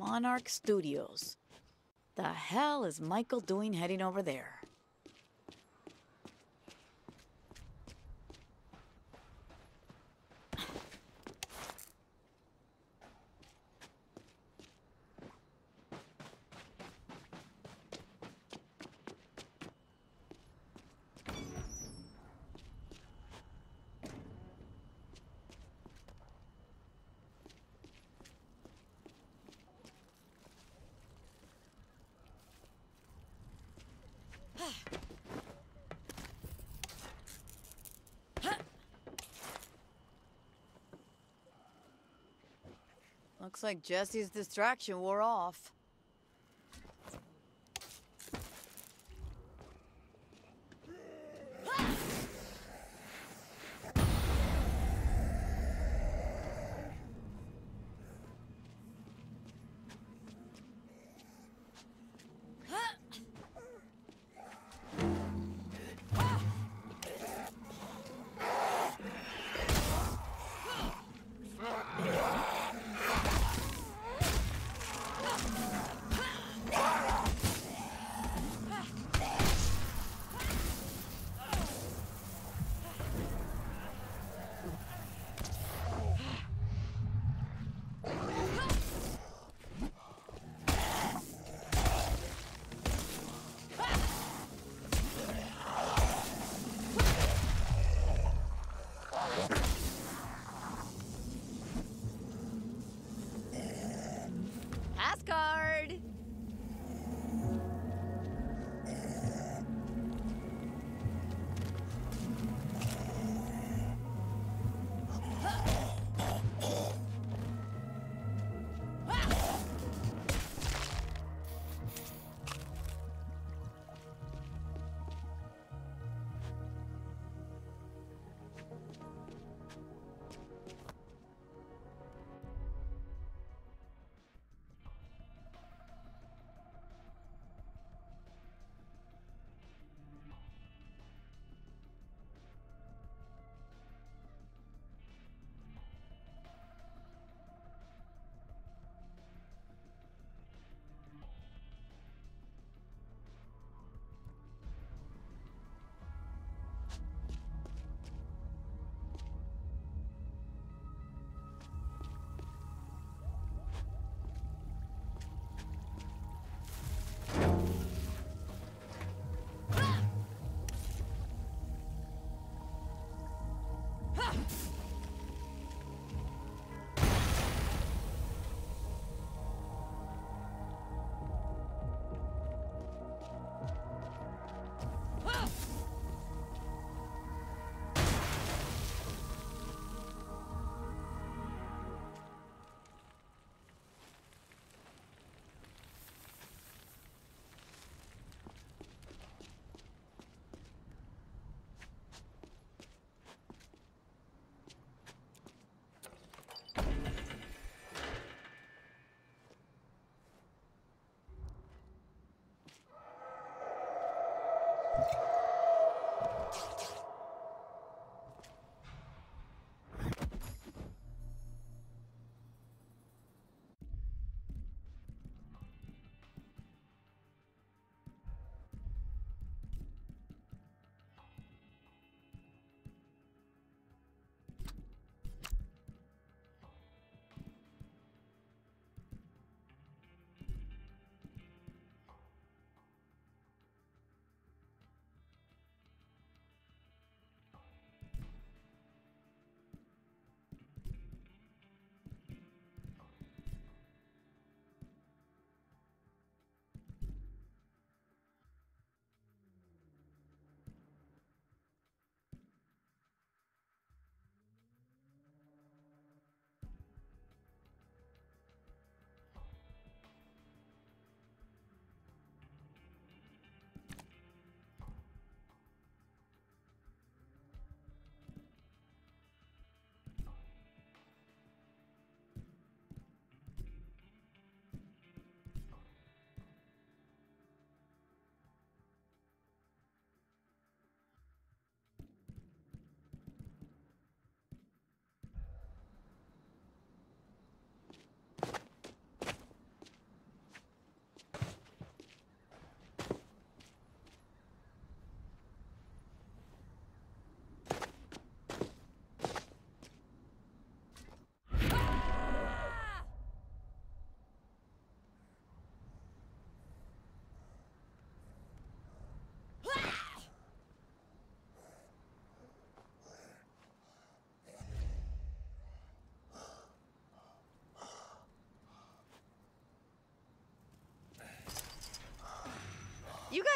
Monarch Studios. The hell is Michael doing heading over there? Looks like Jesse's distraction wore off.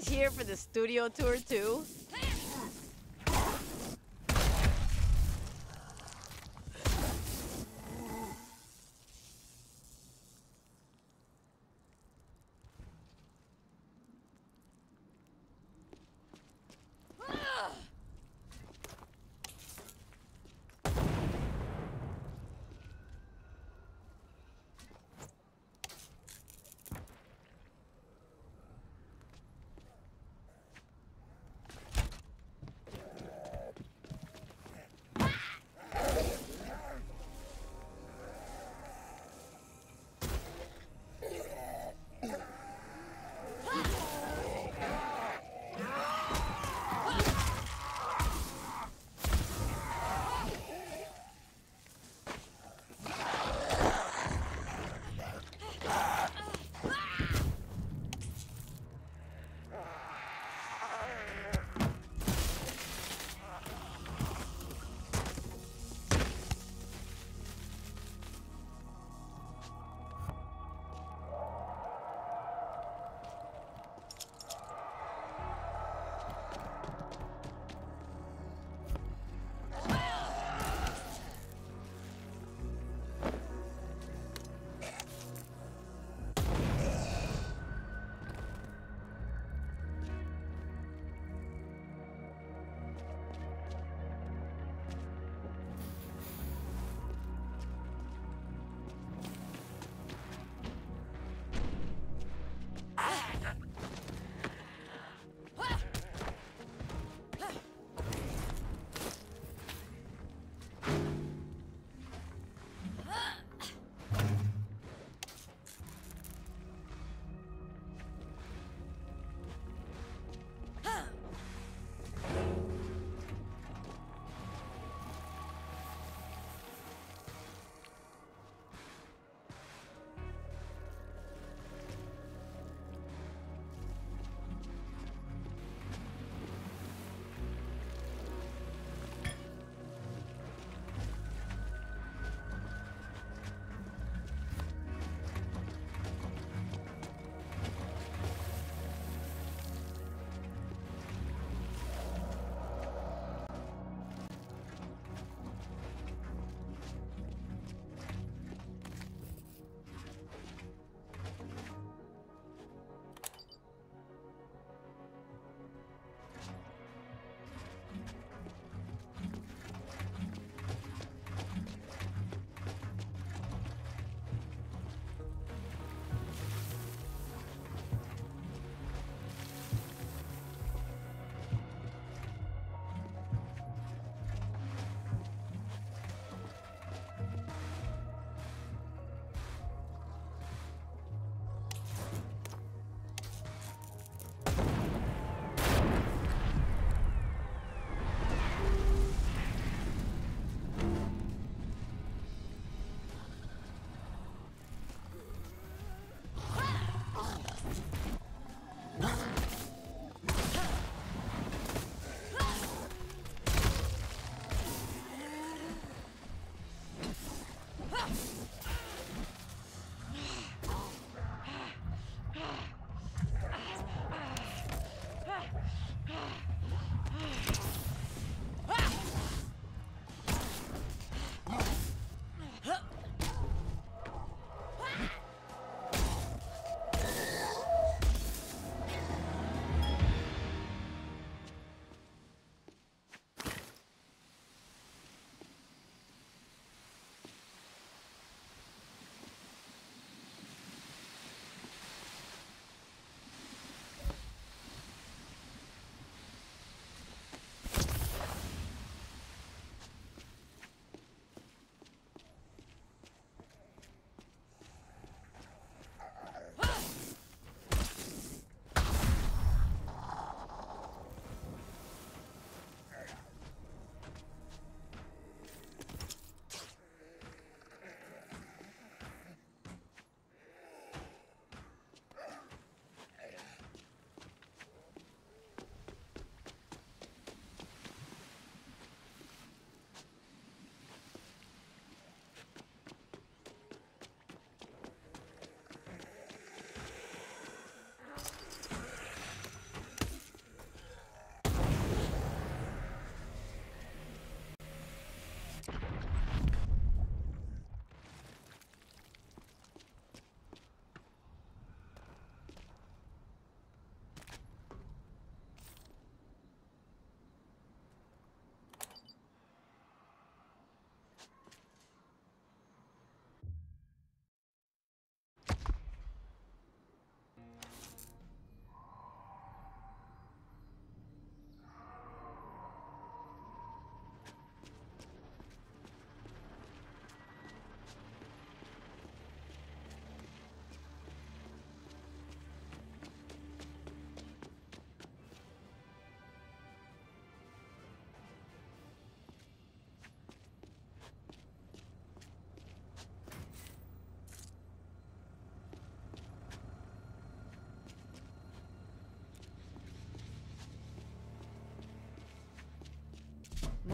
guys here for the studio tour too?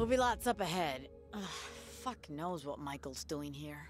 We'll be lots up ahead. Ugh, fuck knows what Michael's doing here.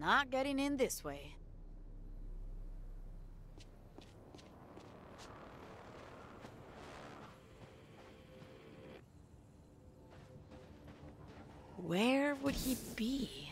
Not getting in this way. Where would he be?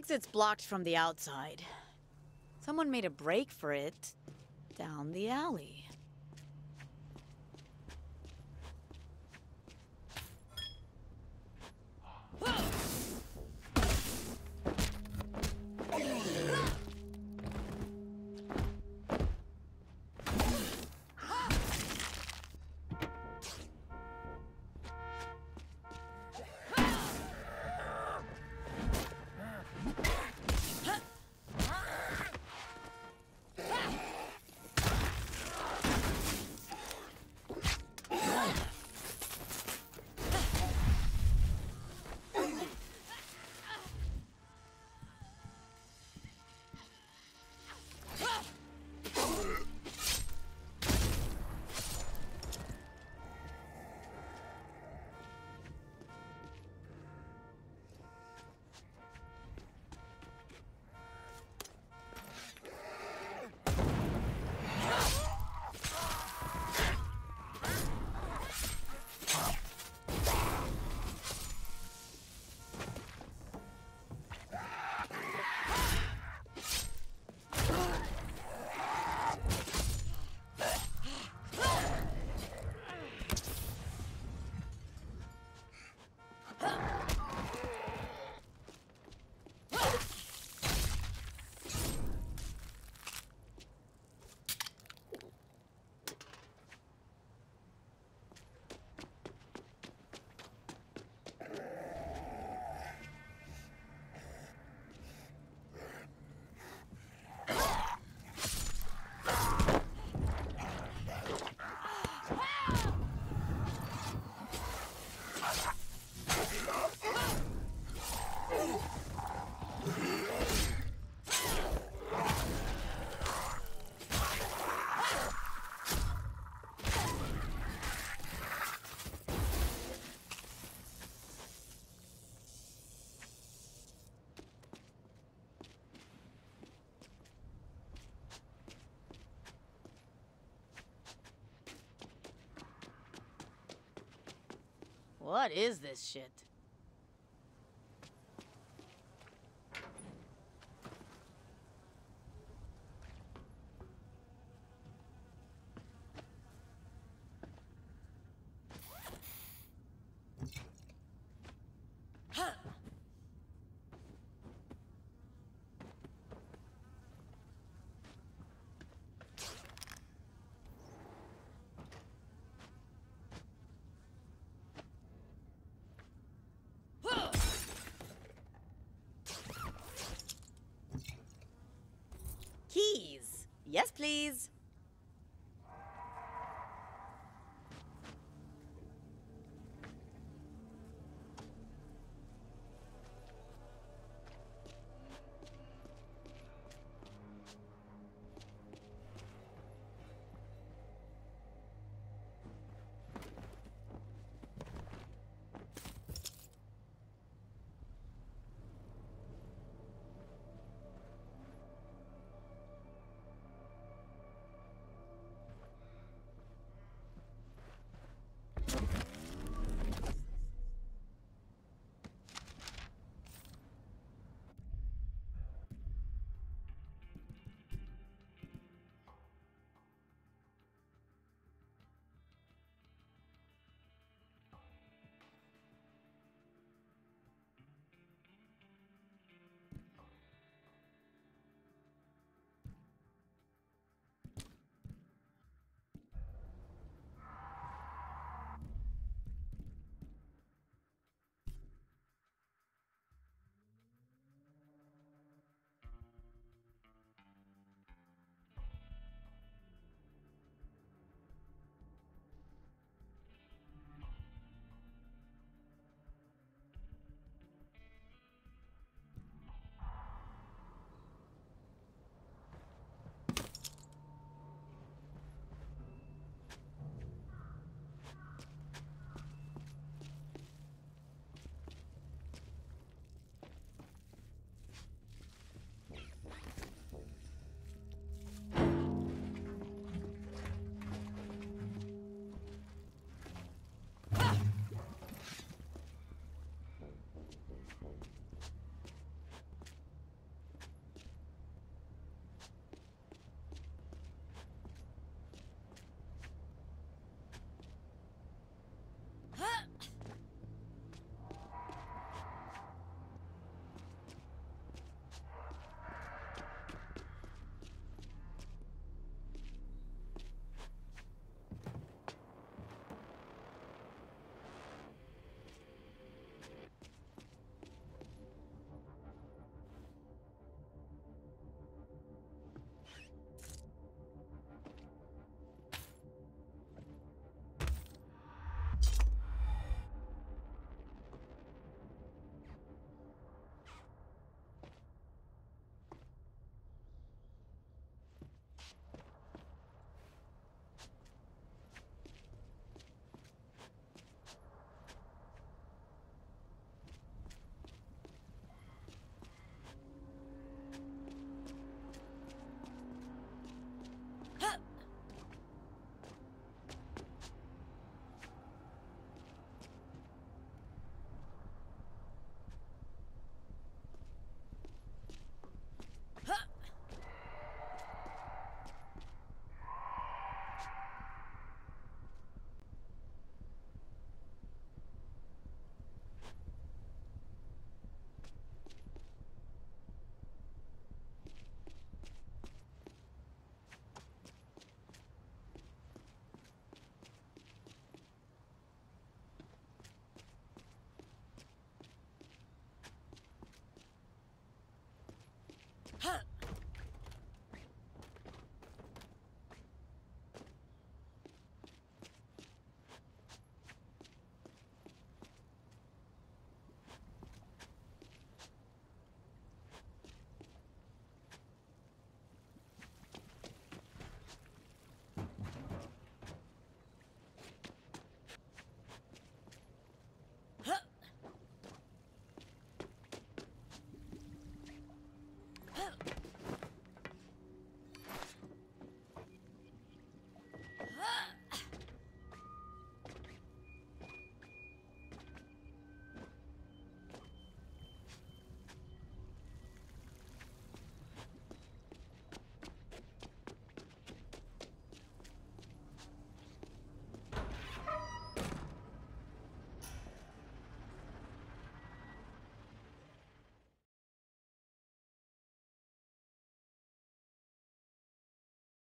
Exit's blocked from the outside. Someone made a break for it down the alley. What is this shit? Yes, please.